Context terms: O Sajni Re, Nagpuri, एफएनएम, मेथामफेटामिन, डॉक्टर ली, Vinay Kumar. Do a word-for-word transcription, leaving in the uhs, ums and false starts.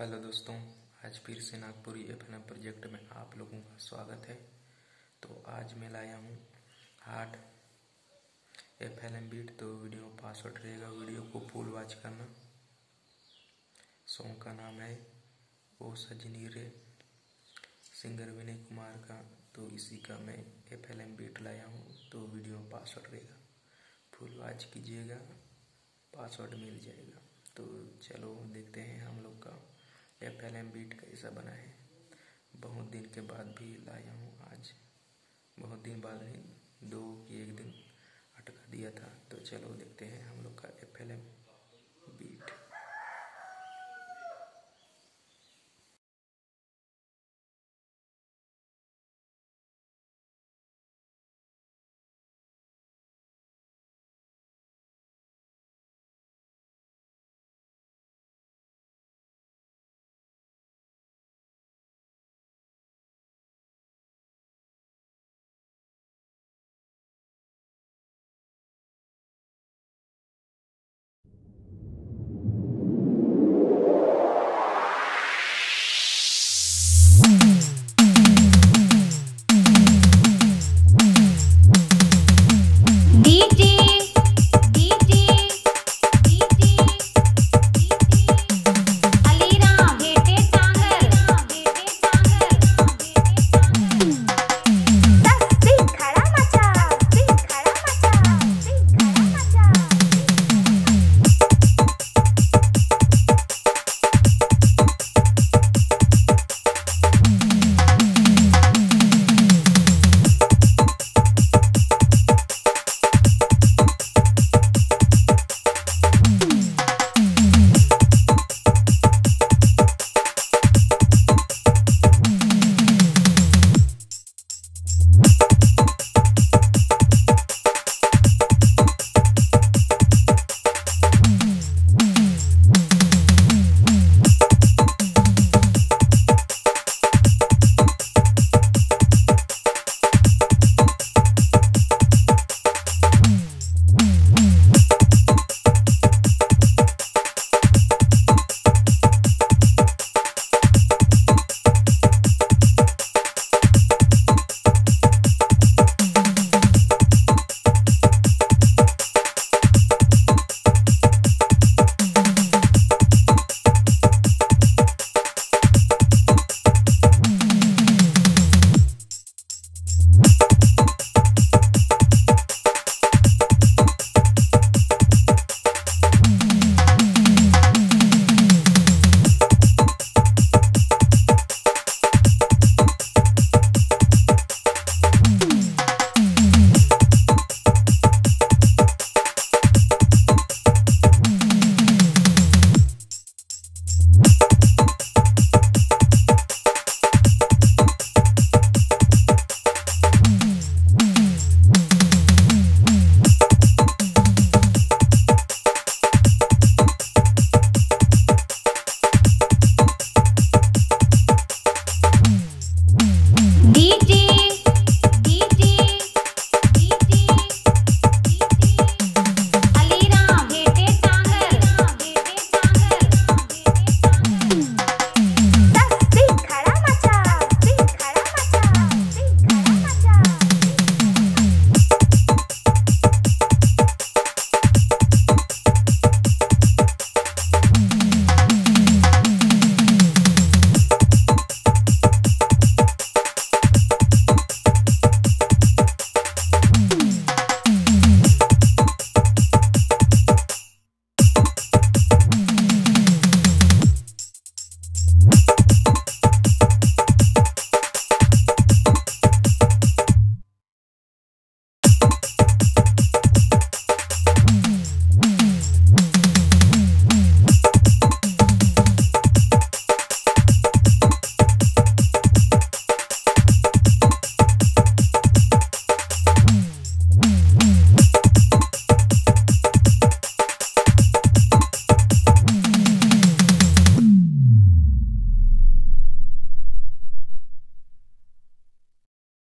Hello दोस्तों, आज फिर से नागपुरी एफएनएम प्रोजेक्ट में आप लोगों का स्वागत है। तो आज मैं लाया हूँ हार्ड एफएनएम बीट। तो वीडियो पासवर्ड रहेगा, वीडियो को फुल वॉच करना। सॉन्ग का नाम है ओ सजनी रे, सिंगर विनय कुमार का। तो इसी का मैं एफएनएम बीट लाया हूँ। तो वीडियो पासवर्ड रहेगा, फुल वॉच कीजिएगा, पासवर्ड मिल जाएगा। तो चलो देखते हैं हम लोग का एफ एल एम बीट कैसा बना है। बहुत दिन के बाद भी लाया हूँ आज, बहुत दिन बाद नहीं, दो की एक दिन अटका दिया था। तो चलो देखते हैं हम लोग का एफ एल एम बीट।